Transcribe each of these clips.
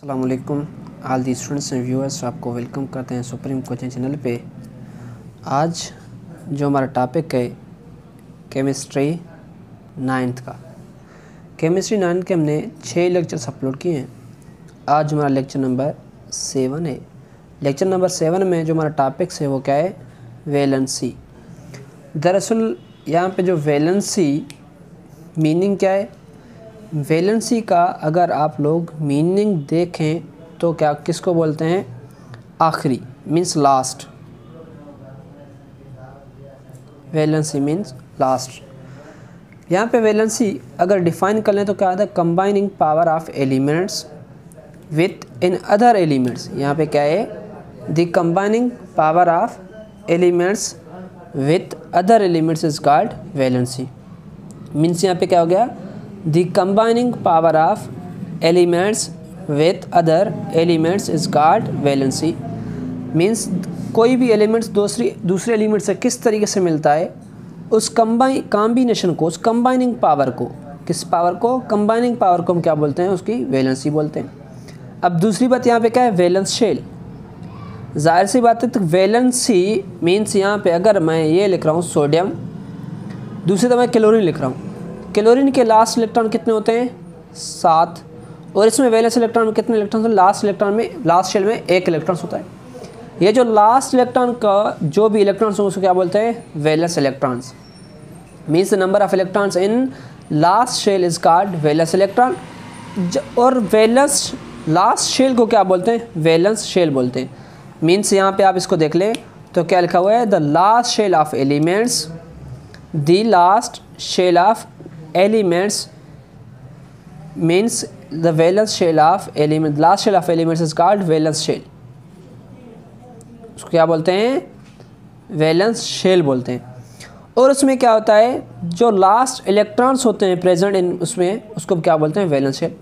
अस्सलाम वालेकुम all the students and viewers, आपको वेलकम करते हैं सुप्रीम कोचिंग चैनल पे। आज जो हमारा टॉपिक है केमिस्ट्री नाइन्थ का, केमिस्ट्री नाइन्थ के हमने 6 लेक्चर्स अपलोड किए हैं। आज हमारा लेक्चर नंबर 7 है। लेक्चर नंबर 7 में जो हमारा टॉपिक्स है वो क्या है, वैलेंसी। दरअसल यहाँ पे जो वैलेंसी मीनिंग क्या है, वैलेंसी का अगर आप लोग मीनिंग देखें तो क्या किसको बोलते हैं, आखिरी means last. Valency means last. यहाँ पे वैलेंसी अगर डिफाइन कर लें तो क्या आता है, combining power of elements with in other elements. यहाँ पे क्या है, the combining power of elements with other elements is called valency. Means यहाँ पे क्या हो गया, The combining power of elements with other elements is called valency. Means कोई भी एलिमेंट्स दूसरे एलिमेंट से किस तरीके से मिलता है, उस कम्बाइनेशन को, उस कम्बाइनिंग पावर को, किस पावर को, कम्बाइनिंग पावर को हम क्या बोलते हैं, उसकी वैलेंसी बोलते हैं। अब दूसरी बात यहाँ पे क्या है, वैलेंस शेल। जाहिर सी बात है, तो वैलेंसी मीन्स यहाँ पे अगर मैं ये लिख रहा हूँ सोडियम, दूसरी तरफ मैं क्लोरीन लिख रहा हूँ। क्लोरीन के लास्ट इलेक्ट्रॉन कितने होते हैं, 7, और इसमें वैलेंस इलेक्ट्रॉन में कितने इलेक्ट्रॉन होते हैं, लास्ट इलेक्ट्रॉन में, लास्ट शेल में 1 इलेक्ट्रॉन होता है। ये जो लास्ट इलेक्ट्रॉन का जो भी इलेक्ट्रॉन्स हो उसको क्या बोलते हैं, valence electrons. Means the number of electrons in last shell is called valence electron. और वैलेंस लास्ट शेल को क्या बोलते हैं, वैलेंस शेल बोलते हैं। मीन्स यहाँ पर आप इसको देख लें तो क्या लिखा हुआ है, the last shell of elements, the last shell of elements means the valence shell of element, last shell of elements is called valence shell. उसको क्या बोलते हैं, वैलेंस शेल बोलते हैं। और उसमें क्या होता है, जो लास्ट इलेक्ट्रॉन्स होते हैं प्रेजेंट इन उसमें, उसको क्या बोलते हैं, वैलेंस शेल।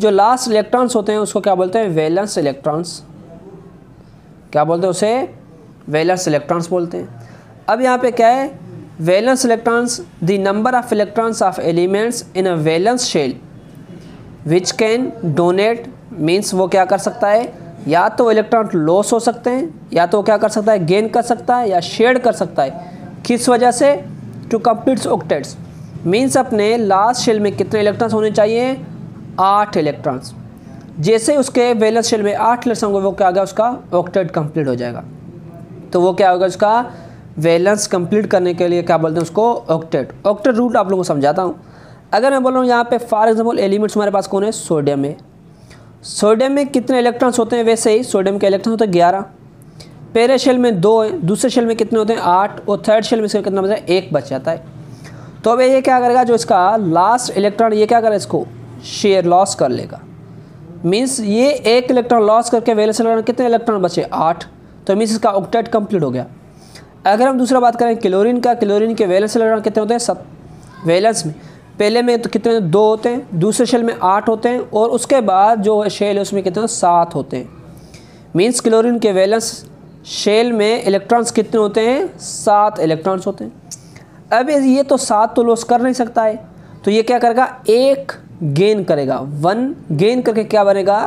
जो लास्ट इलेक्ट्रॉन्स होते हैं उसको क्या बोलते हैं, वैलेंस इलेक्ट्रॉन्स। क्या बोलते हैं उसे, वैलेंस इलेक्ट्रॉन्स बोलते हैं। अब यहाँ पे क्या है, valence electrons, the number of electrons of elements in a valence shell which can donate, means वो क्या कर सकता है, या तो इलेक्ट्रॉन लॉस हो सकते हैं, या तो क्या कर सकता है, गेन कर सकता है, या शेयर कर सकता है। किस वजह से, टू कम्प्लीट ऑक्टेट्स। मीन्स अपने लास्ट शेल में कितने इलेक्ट्रॉन्स होने चाहिए, 8 इलेक्ट्रॉन्स। जैसे उसके वैलेंस शेल में 8 इलेक्ट्रॉन होंगे, वो क्या होगा, उसका ऑक्टेट कंप्लीट हो जाएगा। तो वो क्या होगा, उसका वैलेंस कंप्लीट करने के लिए क्या बोलते हैं उसको, ऑक्टेट। ऑक्टेट रूल आप लोगों को समझाता हूँ। अगर मैं बोल रहा हूँ यहाँ पे फॉर एग्जांपल एलिमेंट्स हमारे पास कौन है, सोडियम है। सोडियम में कितने इलेक्ट्रॉन्स होते हैं, वैसे ही सोडियम के इलेक्ट्रॉन होते हैं 11। पहले शेल में 2 है, दूसरे शेल में कितने होते हैं, 8, और थर्ड शेल में इसका कितना बचा है, 1 बच जाता है। तो अब ये क्या करेगा, जो इसका लास्ट इलेक्ट्रॉन, ये क्या करेगा, इसको शेयर लॉस कर लेगा। मीन्स ये 1 इलेक्ट्रॉन लॉस करके वैलेंस इलेक्ट्रॉन, कितने इलेक्ट्रॉन बचे, 8। तो मीन्स इसका ऑक्टेट कंप्लीट हो गया। अगर हम दूसरा बात करें क्लोरीन का, क्लोरीन के वैलेंस इलेक्ट्रॉन कितने होते हैं, 7। वैलेंस में पहले में तो कितने, 2 होते हैं, दूसरे शेल में 8 होते हैं, और उसके बाद जो शेल है उसमें कितने, 7 होते हैं। मीन्स क्लोरीन के वैलेंस शेल में इलेक्ट्रॉन्स कितने होते हैं, 7 इलेक्ट्रॉन्स होते हैं। अब ये तो 7 तो लॉस कर नहीं सकता है, तो ये क्या करेगा, 1 गेन करेगा, 1 गेन करके क्या बनेगा,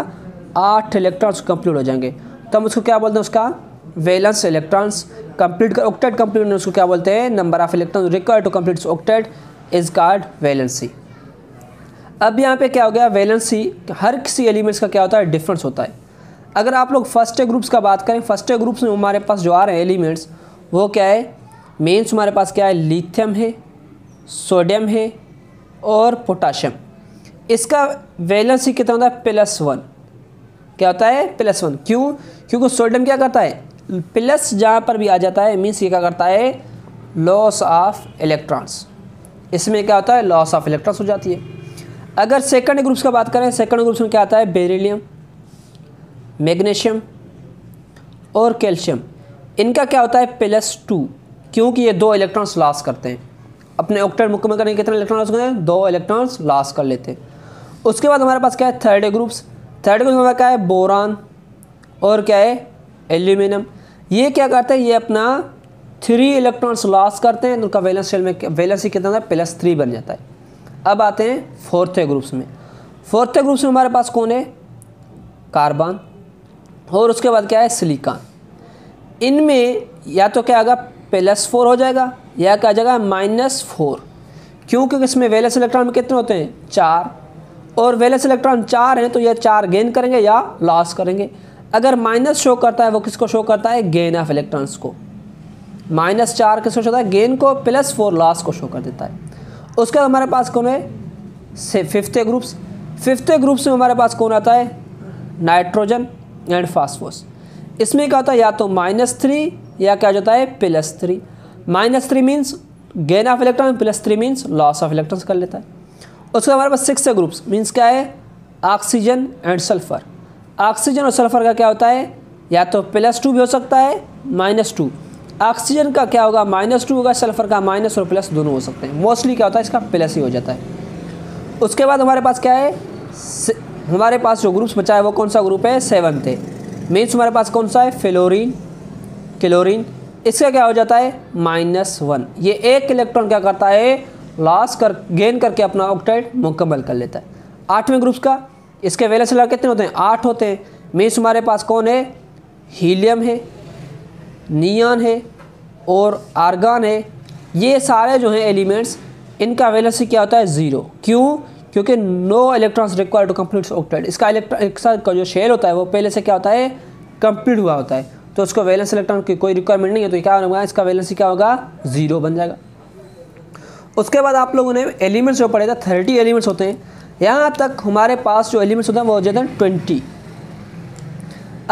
8 इलेक्ट्रॉन्स कंप्लीट हो जाएंगे। तो हम उसको क्या बोलते हैं, उसका वैलेंस इलेक्ट्रॉन्स। कंप्लीट कर ऑक्टेट कंप्लीट होने उसको क्या बोलते हैं, number of electrons required to complete octet is called valency. अब यहाँ पे क्या हो गया, वैलेंसी हर किसी एलिमेंट्स का क्या होता है, डिफरेंस होता है। अगर आप लोग फर्स्ट ग्रुप्स का बात करें, फर्स्ट ग्रुप्स में हमारे पास जो आ रहे हैं एलिमेंट्स, वो क्या है, मेन्स हमारे पास क्या है, लिथियम है, सोडियम है, और पोटाशियम। इसका वैलेंसी कितना होता है, +1। क्या होता है, +1। क्यों, क्योंकि सोडियम क्या करता है, प्लस जहाँ पर भी आ जाता है, मीन्स ये क्या करता है, लॉस ऑफ इलेक्ट्रॉन्स। इसमें क्या होता है, लॉस ऑफ इलेक्ट्रॉन्स हो जाती है। अगर सेकंड ग्रुप्स का बात करें, सेकंड ग्रुप्स में क्या आता है, बेरिलियम, मैग्नीशियम और कैल्शियम। इनका क्या होता है, +2, क्योंकि ये 2 इलेक्ट्रॉन्स लॉस करते हैं। अपने ऑक्टेट मुकम्मल करने के कितने इलेक्ट्रॉन लॉस करते हैं, 2 इलेक्ट्रॉन्स लॉस कर लेते हैं। उसके बाद हमारे पास क्या है, थर्ड ग्रुप्स हमारा क्या है, बोरान और क्या है, एल्यूमिनियम। ये क्या करते हैं, ये अपना 3 इलेक्ट्रॉन्स लॉस करते हैं, उनका वैलेंस शेल में वैलेंसी कितना होता है, +3 बन जाता है। अब आते हैं फोर्थ ग्रुप्स में। फोर्थ ग्रुप्स में हमारे पास कौन है, कार्बन, और उसके बाद क्या है सिलिकॉन। इनमें या तो क्या आएगा +4 हो जाएगा या क्या आ जाएगा -4, क्योंकि इसमें वैलेंस इलेक्ट्रॉन में कितने होते हैं 4, और वैलेंस इलेक्ट्रॉन 4 हैं तो यह 4 गेन करेंगे या लॉस करेंगे। अगर माइनस शो करता है वो किसको शो करता है गेन ऑफ इलेक्ट्रॉन्स को, -4 किसको शो करता है गेन को, +4 लॉस को शो कर देता है। उसके बाद हमारे पास कौन है फिफ्थ ग्रुप्स में हमारे पास कौन आता है नाइट्रोजन एंड फास्फोरस। इसमें क्या होता है या तो -3 या क्या जाता है +3। -3 means gain of electron, +3 means loss of electrons कर लेता है। उसके हमारे पास 6 ग्रुप्स मीन्स क्या है ऑक्सीजन एंड सल्फर। ऑक्सीजन और सल्फर का क्या होता है या तो +2 भी हो सकता है -2। ऑक्सीजन का क्या होगा -2 होगा, सल्फर का -1 और + दोनों हो सकते हैं। मोस्टली क्या होता है इसका + ही हो जाता है। उसके बाद हमारे पास क्या है हमारे पास जो ग्रुप्स बचा है वो कौन सा ग्रुप है 7th है, मीन्स हमारे पास कौन सा है फ्लोरीन क्लोरीन। इसका क्या हो जाता है -1, ये एक इलेक्ट्रॉन क्या करता है लॉस कर गेन करके अपना ऑक्साइड मुकम्मल कर लेता है। 8वें ग्रुप्स का इसके वैलेंस इलेक्ट्रॉन कितने होते हैं 8 होते हैं, मीन्स हमारे पास कौन है हीलियम है, नियॉन है और आर्गन है। ये सारे जो हैं एलिमेंट्स इनका वैलेंस क्या होता है 0, क्यों क्योंकि no electrons required to complete oxide. इसका इलेक्ट्रॉन जो शेल होता है वो पहले से क्या होता है कंप्लीट हुआ होता है, तो उसको वैलेंस इलेक्ट्रॉन की कोई रिक्वायरमेंट नहीं है, तो क्या होगा इसका वैलेंस क्या होगा 0 बन जाएगा। उसके बाद आप लोगों ने एलिमेंट्स जो पढ़े थे 30 एलिमेंट्स होते हैं, यहाँ तक हमारे पास जो एलिमेंट्स होते हैं वो हो जाते हैं 20।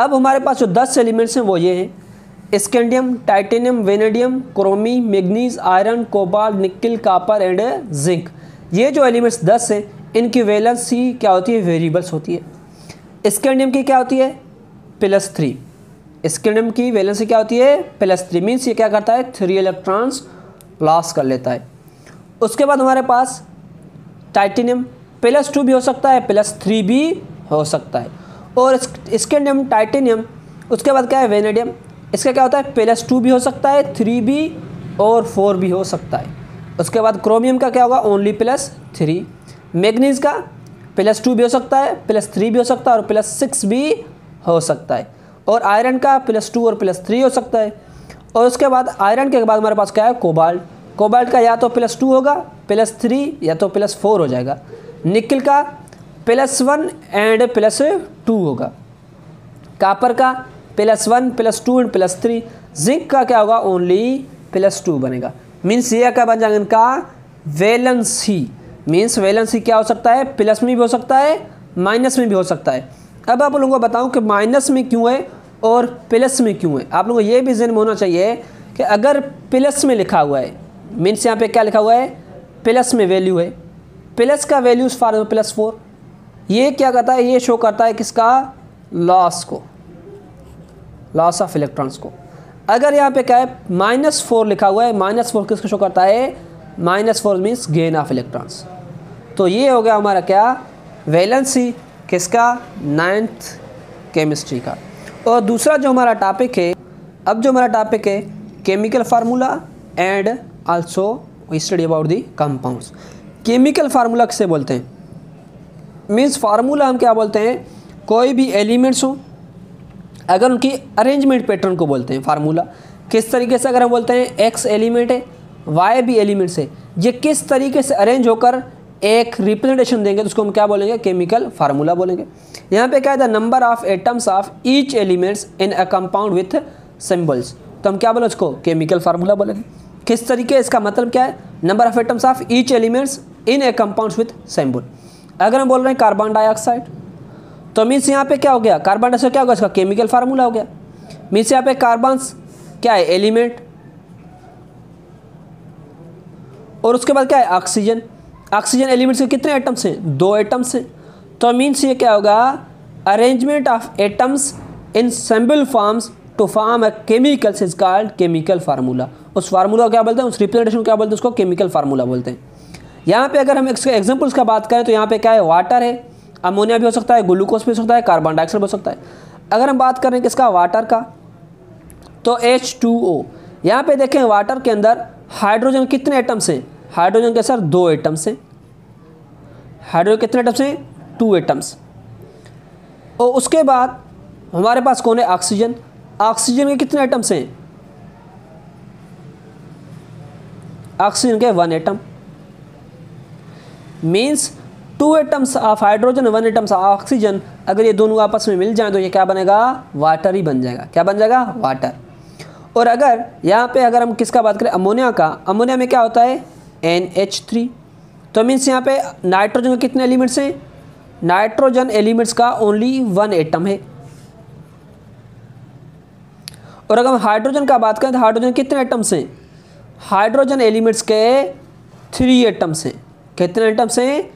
अब हमारे पास जो 10 एलिमेंट्स हैं वो ये हैं scandium titanium vanadium chromium manganese iron cobalt nickel copper and zinc. ये जो एलिमेंट्स 10 हैं इनकी वैलेंस ही क्या होती है वेरिएबल्स होती है। स्कैंडियम की क्या होती है +3, स्कैंडियम की वैलेंस क्या होती है +3, मीन्स ये क्या करता है 3 इलेक्ट्रॉन्स लॉस कर लेता है। उसके बाद हमारे पास टाइटेनियम +2 भी हो सकता है +3 भी हो सकता है, और स्कैंडियम टाइटेनियम। उसके बाद क्या है वेनेडियम, इसका क्या होता है +2 भी हो सकता है 3 भी और 4 भी हो सकता है। उसके बाद क्रोमियम का क्या होगा ओनली +3, मैग्नीज का +2 भी हो सकता है +3 भी हो सकता है और +6 भी हो सकता है, और आयरन का +2 और +3 हो सकता है। और उसके बाद आयरन के बाद हमारे पास क्या है कोबाल्ट, कोबाल्ट का या तो +2 होगा +3 या तो +4 हो जाएगा, निकल का +1 एंड +2 होगा, कापर का +1 +2 एंड +3, जिंक का क्या होगा ओनली +2 बनेगा। मीन्स ये क्या बन जाएगा इनका वैलेंस ही, मीन्स वैलेंस ही क्या हो सकता है + में भी हो सकता है -में भी हो सकता है। अब आप लोगों को बताऊं कि माइनस में क्यों है और + में क्यों है। आप लोगों को ये भी ज़हन में होना चाहिए कि अगर + में लिखा हुआ है मीन्स यहाँ पे क्या लिखा हुआ है + में वैल्यू है, + का वैल्यू फॉर में +4, ये क्या करता है ये शो करता है किसका लॉस को, लॉस ऑफ इलेक्ट्रॉन्स को। अगर यहाँ पे क्या है -4 लिखा हुआ है, -4 किसको शो करता है -4 मीन्स गेन ऑफ इलेक्ट्रॉन्स। तो ये हो गया हमारा क्या वैलेंसी किसका 9th केमिस्ट्री का। और दूसरा जो हमारा टॉपिक है, अब जो हमारा टॉपिक है chemical formula and also study about the compounds. Chemical formula किसे बोलते हैं मीन्स फार्मूला हम क्या बोलते हैं कोई भी एलिमेंट्स हो अगर उनकी अरेंजमेंट पैटर्न को बोलते हैं फार्मूला। किस तरीके से अगर हम बोलते हैं x एलिमेंट है y भी एलिमेंट्स है, ये किस तरीके से अरेंज होकर एक रिप्रेजेंटेशन देंगे तो उसको हम क्या बोलेंगे केमिकल फार्मूला बोलेंगे। यहाँ पे क्या है the number of atoms of each elements in a compound with symbols, तो हम क्या बोलें उसको केमिकल फार्मूला बोलेंगे। किस तरीके इसका मतलब क्या है number of atoms of each elements in a compounds with symbol. अगर हम बोल रहे हैं कार्बन डाइऑक्साइड तो मीन्स यहाँ पे क्या हो गया कार्बन डाइऑक्साइड क्या होगा इसका केमिकल फार्मूला हो गया। मीन्स यहाँ पे कार्बन्स क्या है एलिमेंट, और उसके बाद क्या है ऑक्सीजन। ऑक्सीजन एलिमेंट्स के कितने एटम्स हैं 2 एटम्स हैं, तो मीन्स ये क्या होगा arrangement of atoms in symbol forms to form a chemicals is called chemical formula. उस फार्मूला को क्या बोलते हैं उस रिप्रेजेंटेशन को क्या बोलते हैं उसको केमिकल फार्मूला बोलते हैं। यहाँ पे अगर हम इसके एग्जांपल्स का बात करें तो यहाँ पे क्या है वाटर है, अमोनिया भी हो सकता है, ग्लूकोज भी हो सकता है, कार्बन डाइऑक्साइड भी हो सकता है। अगर हम बात करें किसका वाटर का तो H2O, यहाँ पे देखें वाटर के अंदर हाइड्रोजन कितने एटम्स हैं, हाइड्रोजन के सर 2 एटम्स हैं, हाइड्रोजन कितने एटम्स हैं 2 एटम्स। और उसके बाद हमारे पास कौन है? ऑक्सीजन। ऑक्सीजन के कितने एटम्स हैं? ऑक्सीजन के 1 atom. Means 2 atoms of hydrogen, 1 atoms of oxygen. अगर ये दोनों आपस में मिल जाएं तो ये क्या बनेगा? वाटर ही बन जाएगा। क्या बन जाएगा? वाटर। और अगर यहाँ पे अगर हम किसका बात करें, अमोनिया का, अमोनिया में क्या होता है? NH3। तो मीन्स यहाँ पे नाइट्रोजन के कितने एलिमेंट्स हैं? नाइट्रोजन एलिमेंट्स का ओनली 1 एटम है। और अगर हम हाइड्रोजन का बात करें तो हाइड्रोजन कितने एटम्स हैं? हाइड्रोजन एलिमेंट्स के 3 एटम्स हैं। कितने एटम्स हैं?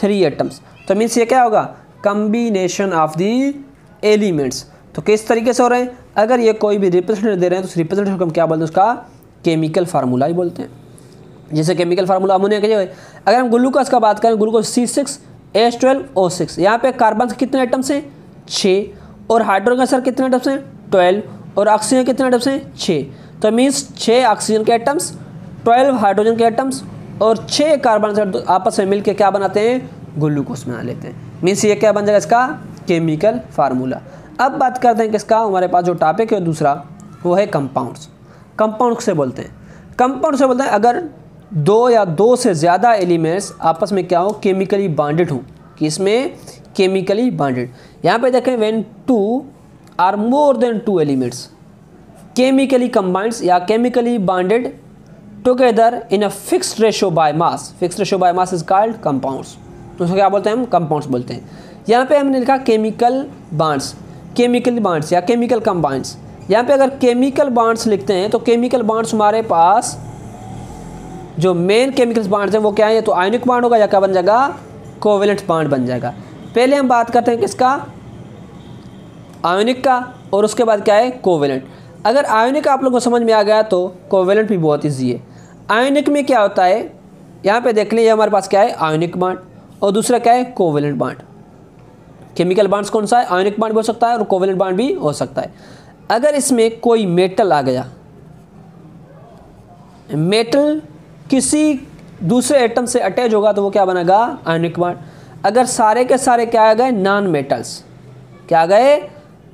3 एटम्स। तो मीन्स ये क्या होगा? Combination of the elements. तो किस तरीके से हो रहे हैं? अगर ये कोई भी रिप्रेजेंटेशन दे रहे हैं तो उस रिप्रेजेंटेशन को हम क्या बोलते हैं? उसका केमिकल फार्मूला ही बोलते हैं। जैसे केमिकल फार्मूला अमोनिया के जो है, अगर हम ग्लूकोज का बात करें, ग्लूकोज C6H12O6। यहाँ पे कार्बन के कितने एटम्स हैं? 6। और हाइड्रोजन के सर कितने एटम्स हैं? 12। और ऑक्सीजन कितने एटम्स हैं? 6। तो मीन्स 6 ऑक्सीजन के एटम्स, 12 हाइड्रोजन के एटम्स और 6 कार्बन से आपस में मिलकर क्या बनाते हैं? ग्लूकोज बना लेते हैं। मीन्स ये क्या बन जाएगा? इसका केमिकल फार्मूला। अब बात करते हैं किसका, हमारे पास जो टॉपिक है दूसरा, वो है कंपाउंड्स। कंपाउंड से बोलते हैं, कंपाउंड से बोलते हैं अगर 2 या 2 से ज़्यादा एलिमेंट्स आपस में क्या हो? केमिकली बॉन्डेड हो। कि इसमें केमिकली बॉन्डेड, यहाँ पे देखें, व्हेन 2 और more than 2 elements chemically combined या chemically bonded together in a fixed ratio by mass. Fixed ratio by mass is called compounds. उसको क्या बोलते हैं? हम कंपाउंड्स बोलते हैं। यहाँ पे हमने लिखा केमिकल बॉन्ड्स, केमिकल बॉन्ड्स या केमिकल कंबाइंड्स। यहाँ पे अगर केमिकल बॉन्ड्स लिखते हैं तो केमिकल बॉन्ड्स हमारे पास जो मेन केमिकल बॉन्ड्स हैं वो क्या है? तो आयनिक बॉन्ड होगा या क्या बन जाएगा? कोवेलेंट बॉन्ड बन जाएगा। पहले हम बात करते हैं किसका? आयनिक का, और उसके बाद क्या है? कोवेलेंट। अगर आयनिक आप लोगों को समझ में आ गया तो कोवेलेंट भी बहुत ईजी है। आयनिक में क्या होता है? यहाँ पे देख लें, हमारे पास क्या है? आयनिक बॉन्ड और दूसरा क्या है? Covalent bond. केमिकल बॉन्ड्स कौन सा है? आयनिक बॉन्ड भी हो सकता है और कोवेलेंट बॉन्ड भी हो सकता है। अगर इसमें कोई मेटल आ गया, मेटल किसी दूसरे एटम से अटैच होगा तो वो क्या बनेगा? Ionic bond. अगर सारे के सारे क्या आ गए? Non metals. क्या आ गए?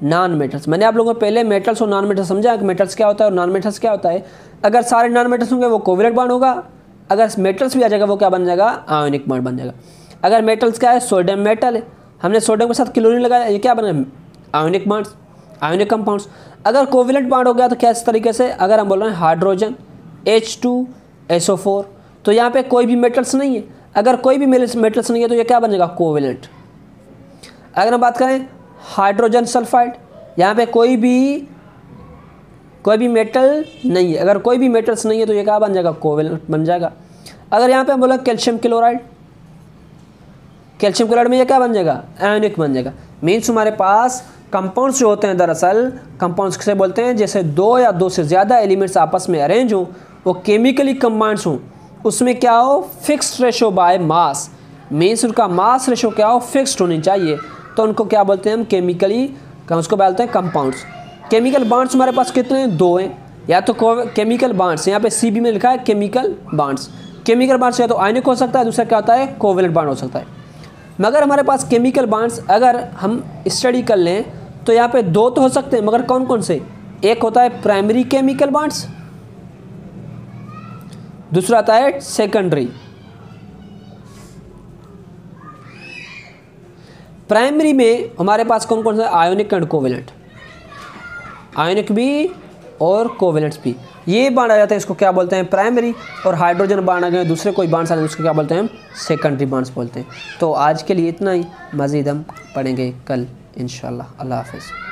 Non metals. मैंने आप लोगों को पहले मेटल्स और नॉन मेटल्स समझा कि मेटल्स क्या होता है और नॉन मेटल्स क्या होता है। अगर सारे नॉन मेटल्स होंगे वो कोवेलेंट बॉन्ड होगा। अगर मेटल्स भी आ जाएगा वो क्या बन जाएगा? आयनिक बॉन्ड बन जाएगा। अगर मेटल्स क्या है? सोडियम मेटल है, हमने सोडियम के साथ क्लोरीन लगाया, ये क्या बना? Ionic bonds, ionic compounds. अगर कोवेलेंट बॉन्ड हो गया तो क्या इस तरीके से? अगर हम बोल रहे हैं हाइड्रोजन H2SO4, तो यहाँ पे कोई भी मेटल्स नहीं है। अगर कोई भी मेटल्स नहीं है तो ये क्या बन जाएगा? कोवेलेंट। अगर हम बात करें हाइड्रोजन सल्फाइड, यहाँ पे कोई भी मेटल नहीं है। अगर कोई भी मेटल्स नहीं है तो ये क्या बन जाएगा? कोवेलेंट बन जाएगा। अगर यहाँ पे हम बोला कैल्शियम क्लोराइड, कैल्शियम क्लोराइड में ये क्या बन जाएगा? आयनिक बन जाएगा। मीन्स हमारे पास कंपाउंड्स जो होते हैं, दरअसल कंपाउंड्स किसे बोलते हैं? जैसे 2 या 2 से ज़्यादा एलिमेंट्स आपस में अरेंज हों, वो केमिकली कंबाइंड्स हों, उसमें क्या हो? Fixed ratio by mass. Means उनका मास रेशो क्या हो? फिक्स्ड होनी चाहिए। तो उनको क्या बोलते हैं हम? केमिकली, उसको बोलते हैं कंपाउंड्स। केमिकल बॉन्ड्स हमारे पास कितने हैं? 2 हैं। या तो केमिकल बॉन्ड्स, यहाँ पे CB में लिखा है केमिकल बॉन्ड्स। केमिकल बॉन्ड्स या तो आयनिक हो सकता है, दूसरा क्या होता है? कोवेलेंट बॉन्ड हो सकता है। मगर हमारे पास केमिकल बॉन्ड्स अगर हम स्टडी कर लें तो यहाँ पे 2 तो हो सकते हैं, मगर कौन कौन से? एक होता है प्राइमरी केमिकल बॉन्ड्स, दूसरा आता है सेकेंडरी। प्राइमरी में हमारे पास कौन कौन सा? आयोनिक एंड कोवेलेंट, आयोनिक भी और कोवेलेंट्स भी। ये बांड आ जाता है, इसको क्या बोलते हैं? प्राइमरी। और हाइड्रोजन बांड आ गए, दूसरे कोई बांड्स आ जाए, उसको क्या बोलते हैं? हम सेकेंडरी बांड्स बोलते हैं। तो आज के लिए इतना ही, मज़ीद हम पढ़ेंगे कल इंशाल्लाह। अल्लाह हाफ़िज़।